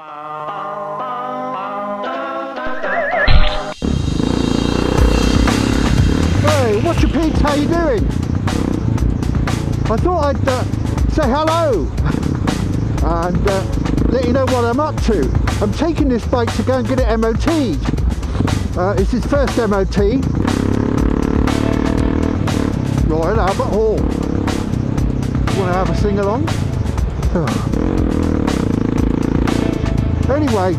Hey, what's your peeps, how you doing? I thought I'd say hello and let you know what I'm up to. I'm taking this bike to go and get it MOT'd. It's his first MOT. Royal Albert Hall. Want to have a sing-along? Anyway,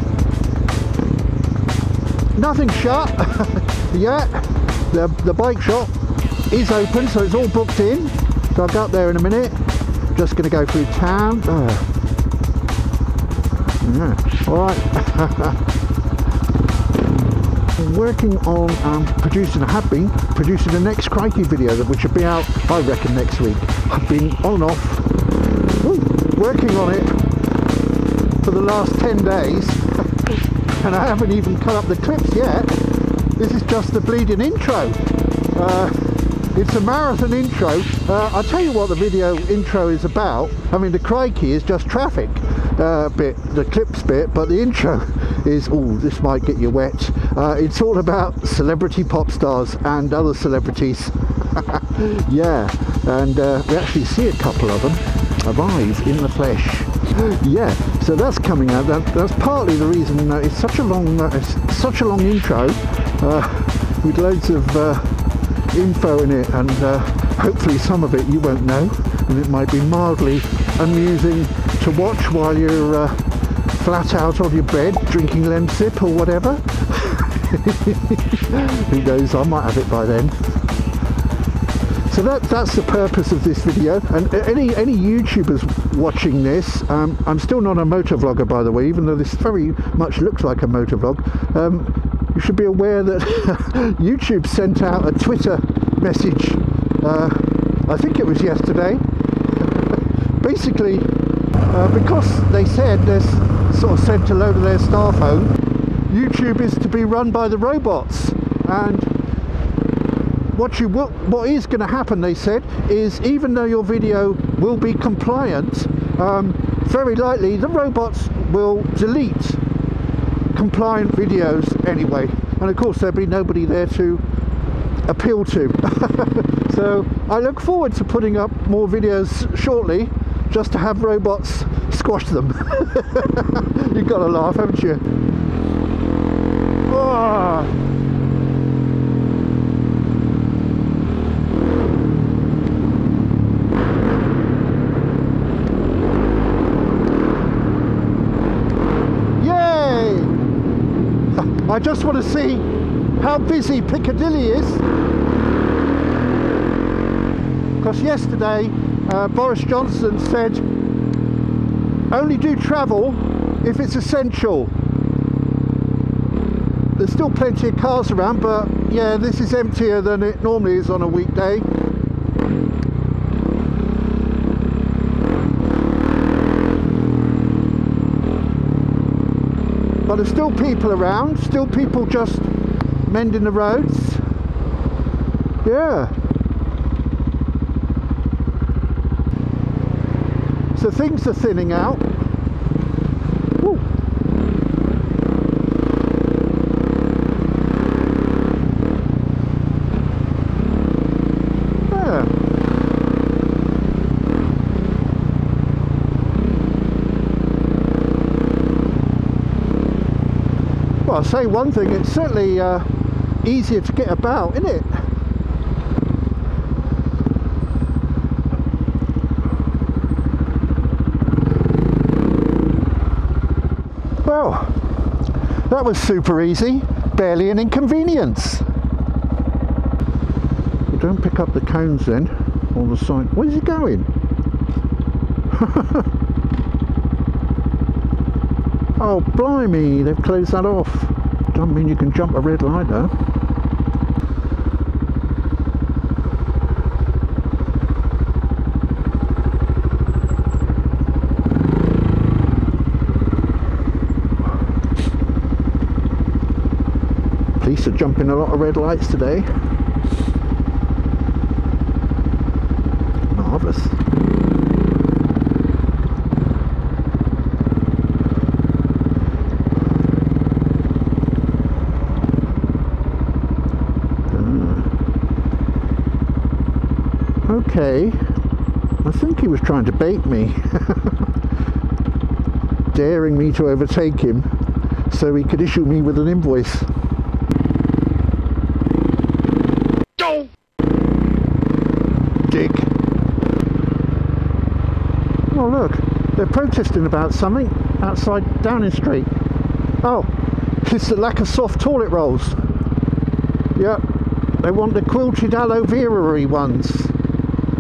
nothing shut yet. The bike shop is open, so it's all booked in. So I'll go up there in a minute. Just going to go through town. Yeah. All right. I'm working on producing, I have been producing the next Crikey video, which should be out, I reckon, next week. I've been on and off, working on it for the last 10 days and I haven't even cut up the clips yet. This is just the bleeding intro. It's a marathon intro. I'll tell you what the video intro is about. I mean, the Crikey is just traffic bit, the clips bit, but the intro is, oh, this might get you wet. It's all about celebrity pop stars and other celebrities. Yeah, and we actually see a couple of them arrive in the flesh. Yeah, so that's coming out. That's partly the reason it's such a long intro with loads of info in it, and hopefully some of it you won't know, and it might be mildly amusing to watch while you're flat out on your bed drinking Lemsip or whatever. Who knows, I might have it by then. So that's the purpose of this video, and any YouTubers watching this, I'm still not a motovlogger, by the way, even though this very much looks like a motovlog. You should be aware that YouTube sent out a Twitter message, I think it was yesterday, basically because they said they're sort of sent a load of their staff home. YouTube is to be run by the robots, and what is going to happen, they said, is even though your video will be compliant, very likely the robots will delete compliant videos anyway, and of course there'll be nobody there to appeal to. So I look forward to putting up more videos shortly, just to have robots squash them. You've got to laugh, haven't you? Oh. I just want to see how busy Piccadilly is, because yesterday Boris Johnson said only do travel if it's essential. There's still plenty of cars around, but yeah, this is emptier than it normally is on a weekday. But there's still people around, still people just mending the roads. Yeah. So things are thinning out. Woo. Well, I'll say one thing, it's certainly easier to get about, isn't it? Well, that was super easy, barely an inconvenience. Don't pick up the cones then, or the sign. Where's he going? Oh, blimey, they've closed that off. Doesn't mean you can jump a red light though. Police are jumping a lot of red lights today. Marvellous. okay. I think he was trying to bait me, daring me to overtake him so he could issue me with an invoice. Go! Dick. Oh look, they're protesting about something outside Downing Street. Oh, it's the lack of soft toilet rolls. Yep, they want the quilted aloe vera-y ones.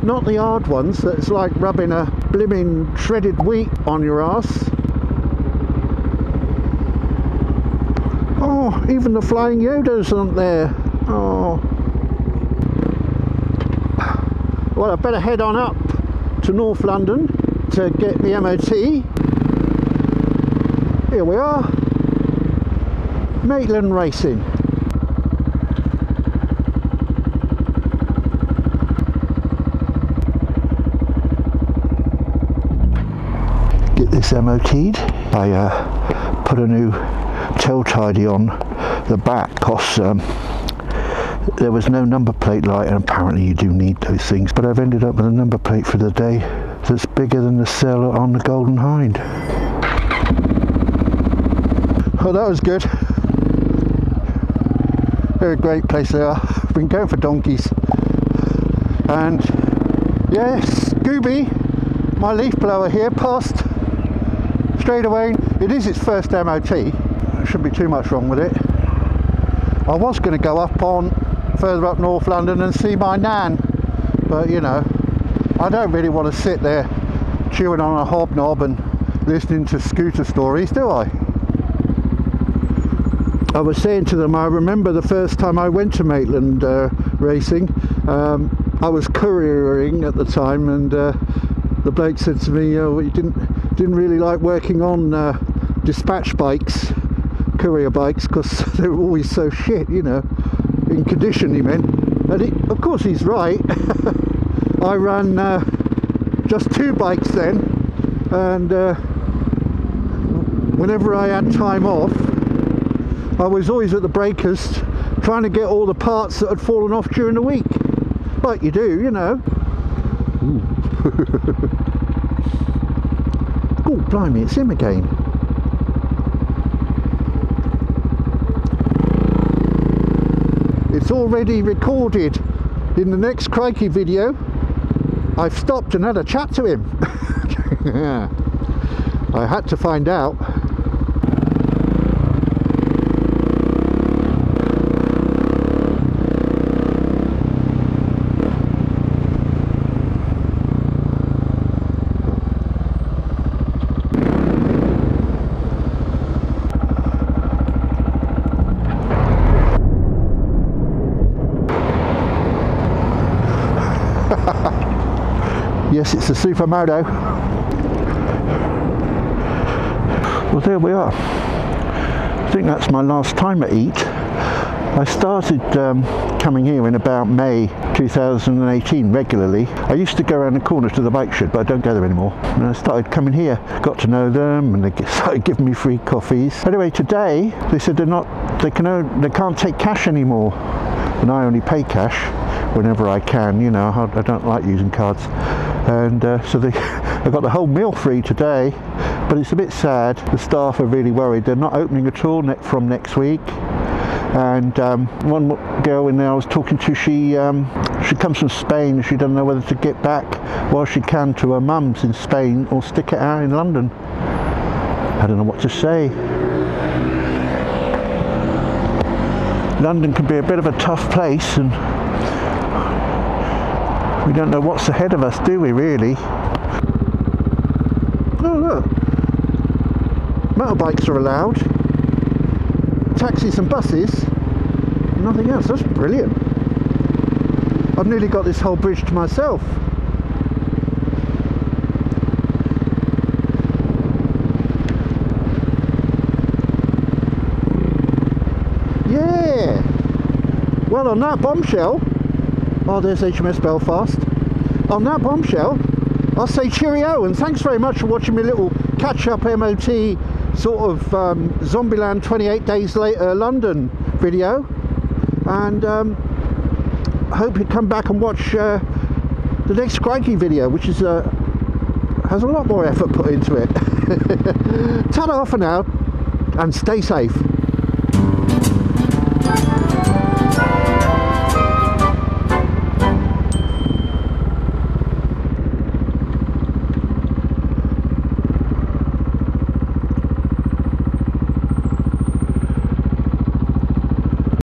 Not the hard ones that's like rubbing a blimmin' shredded wheat on your ass. Oh, even the flying Yodas aren't there. Oh. Well, I better head on up to North London to get the MOT. Here we are. Maitland Racing. This MOT'd. I put a new tail tidy on the back because there was no number plate light, and apparently you do need those things, but I've ended up with a number plate for the day that's bigger than the cell on the Golden Hind. Oh, that was good. They're a great place they are. I've been going for donkeys. And yes, Scooby, my leaf blower here, passed straight away. It is its first MOT. There shouldn't be too much wrong with it. I was going to go up on further up North London and see my nan, but you know, I don't really want to sit there chewing on a hobnob and listening to scooter stories, do I? I was saying to them, I remember the first time I went to Maitland Racing. I was couriering at the time, and the bloke said to me, oh, you didn't really like working on dispatch bikes, courier bikes, because they're always so shit, you know, in condition, he meant. And it, of course he's right. I ran just two bikes then, and whenever I had time off, I was always at the breakers trying to get all the parts that had fallen off during the week, like you do, you know. Oh, blimey, it's him again. It's already recorded in the next Crikey video. I've stopped and had a chat to him. Yeah. I had to find out. Yes, it's a Supermoto. Well, there we are. I think that's my last time at EAT. I started coming here in about May 2018 regularly. I used to go around the corner to the bike shed, but I don't go there anymore. And I started coming here, got to know them, and they started giving me free coffees. Anyway, today they said they can't take cash anymore, and I only pay cash whenever I can, you know. I don't like using cards. And so I got the whole meal free today, but it's a bit sad. The staff are really worried. They're not opening at all from next week. And one girl in there I was talking to, she comes from Spain, and she doesn't know whether to get back while she can to her mum's in Spain or stick it out in London. I don't know what to say. London can be a bit of a tough place, and we don't know what's ahead of us, do we, really? Oh look, motorbikes are allowed, taxis and buses, nothing else. That's brilliant. I've nearly got this whole bridge to myself. Yeah, well, on that bombshell. Oh, there's HMS Belfast. On that bombshell, I'll say cheerio, and thanks very much for watching my little catch-up MOT sort of Zombieland 28 Days Later London video. And I hope you come back and watch the next Crikey video, which is has a lot more effort put into it. Ta-da for now, and stay safe.